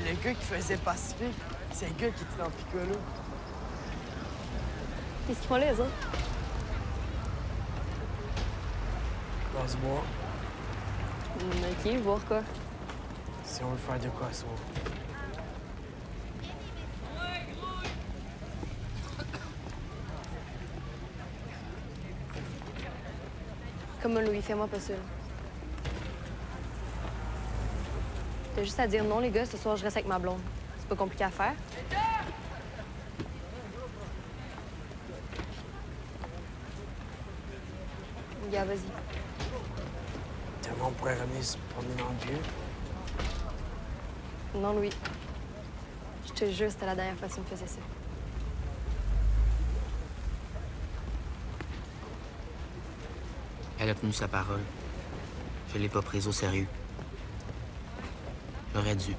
Le gars qui faisait pacifier, c'est le gars qui était dans Piccolo. Qu'est-ce qu'ils font là, les autres? On va se voir. OK, voir quoi? Si on veut faire de quoi, ça. Comme Louis, fais-moi pas ça. T'as juste à dire non, les gars, ce soir, je reste avec ma blonde. C'est pas compliqué à faire. Gars, vas-y. Tellement on pourrait ramener ce premier dans le lieu. Non, Louis. Je te jure, c'était la dernière fois que tu me faisais ça. Elle a tenu sa parole. Je l'ai pas prise au sérieux. J'aurais dû.